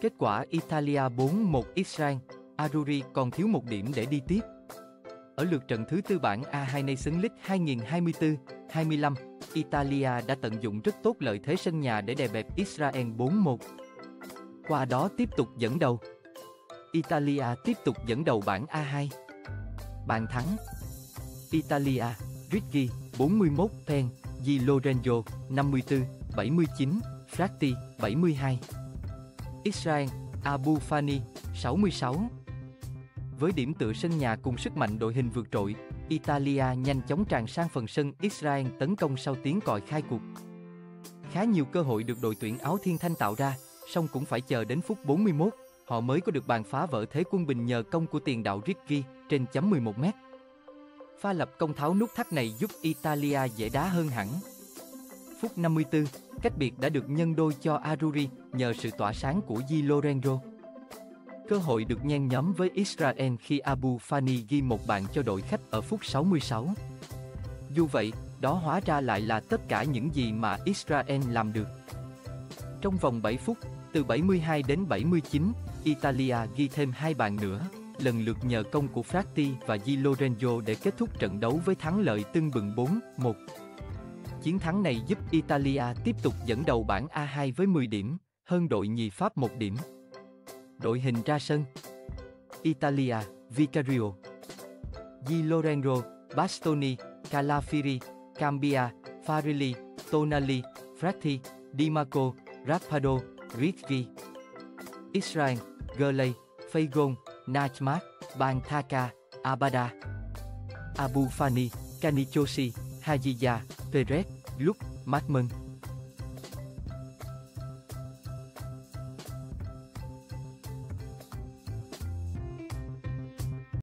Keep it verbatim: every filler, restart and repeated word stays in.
Kết quả Italia bốn một Israel, Azzurri còn thiếu một điểm để đi tiếp. Ở lượt trận thứ tư bảng A hai Nations League hai nghìn không trăm hai mươi tư hai nghìn không trăm hai mươi lăm, Italia đã tận dụng rất tốt lợi thế sân nhà để đè bẹp Israel bốn một. Qua đó tiếp tục dẫn đầu. Italia tiếp tục dẫn đầu bảng A hai. Bàn thắng Italia, Ricci, bốn mươi mốt, Pen, Di Lorenzo, năm mươi tư, bảy mươi chín, Frattesi, bảy mươi hai. Israel, Abu Fani, sáu mươi sáu. Với điểm tựa sân nhà cùng sức mạnh đội hình vượt trội, Italia nhanh chóng tràn sang phần sân Israel tấn công sau tiếng còi khai cuộc. Khá nhiều cơ hội được đội tuyển áo thiên thanh tạo ra, song cũng phải chờ đến phút bốn mươi mốt, họ mới có được bàn phá vỡ thế quân bình nhờ công của tiền đạo Ricci trên chấm mười một mét. Pha lập công tháo nút thắt này giúp Italia dễ đá hơn hẳn. Phút năm mươi tư, cách biệt đã được nhân đôi cho Azzurri nhờ sự tỏa sáng của Di Lorenzo. Cơ hội được nhen nhóm với Israel khi Abu Fani ghi một bàn cho đội khách ở phút sáu mươi sáu. Dù vậy, đó hóa ra lại là tất cả những gì mà Israel làm được. Trong vòng bảy phút, từ bảy mươi hai đến bảy mươi chín, Italia ghi thêm hai bàn nữa, lần lượt nhờ công của Frattesi và Di Lorenzo để kết thúc trận đấu với thắng lợi tưng bừng bốn một. Chiến thắng này giúp Italia tiếp tục dẫn đầu bảng A hai với mười điểm, hơn đội nhì Pháp một điểm. Đội hình ra sân Italia, Vicario, Di Lorenzo, Bastoni, Calafiri, Cambia, Farili, Tonali, Frattesi, Di Marco, Rappado, Ricci. Israel, Gurley, Fagon, Najma, Bantaka, Abada. Abu Fani, Canichossi, Haji, Ferret, Lúc, Markman.